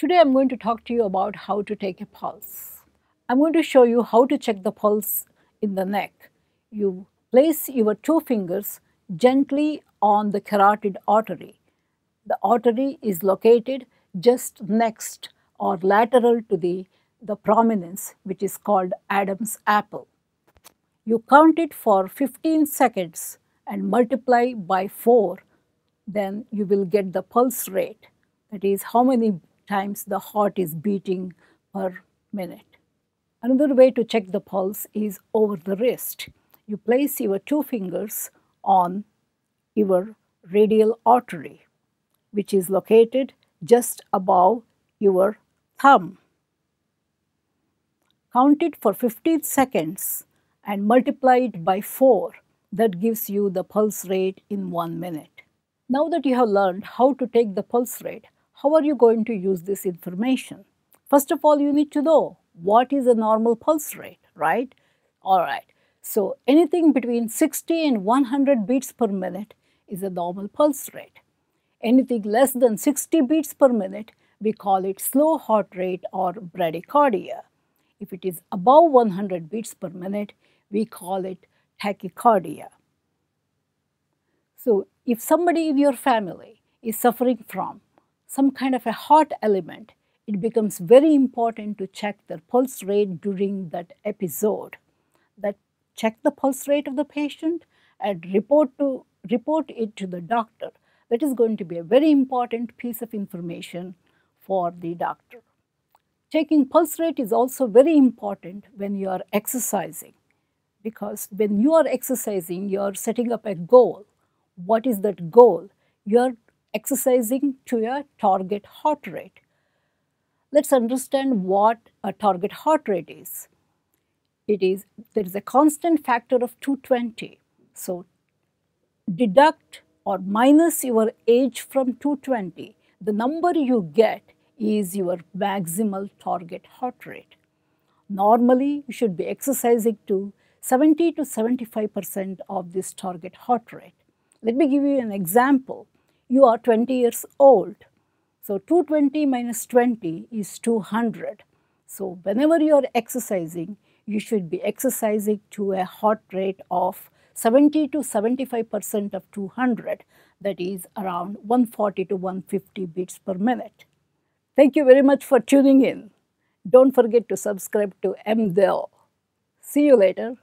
Today I'm going to talk to you about how to take a pulse. I'm going to show you how to check the pulse in the neck. You place your two fingers gently on the carotid artery. The artery is located just next or lateral to the prominence, which is called Adam's apple. You count it for 15 seconds and multiply by 4, then you will get the pulse rate, that is how many times the heart is beating per minute. Another way to check the pulse is over the wrist. You place your two fingers on your radial artery, which is located just above your thumb. Count it for 15 seconds and multiply it by 4. That gives you the pulse rate in 1 minute. Now that you have learned how to take the pulse rate, how are you going to use this information? First of all, you need to know what is a normal pulse rate, right? All right. So anything between 60 and 100 beats per minute is a normal pulse rate. Anything less than 60 beats per minute, we call it slow heart rate or bradycardia. If it is above 100 beats per minute, we call it tachycardia. So if somebody in your family is suffering from some kind of a heart ailment, it becomes very important to check their pulse rate during that episode. That check the pulse rate of the patient and report it to the doctor. That is going to be a very important piece of information for the doctor. Checking pulse rate is also very important when you are exercising, because when you are exercising, you are setting up a goal. What is that goal? You are exercising to a target heart rate. Let's understand what a target heart rate is. There is a constant factor of 220. So deduct or minus your age from 220. The number you get is your maximal target heart rate. Normally, you should be exercising to 70 to 75% of this target heart rate. Let me give you an example. You are 20 years old. So 220 minus 20 is 200. So whenever you are exercising, you should be exercising to a heart rate of 70 to 75% of 200. That is around 140 to 150 beats per minute. Thank you very much for tuning in. Don't forget to subscribe to MDEL. See you later.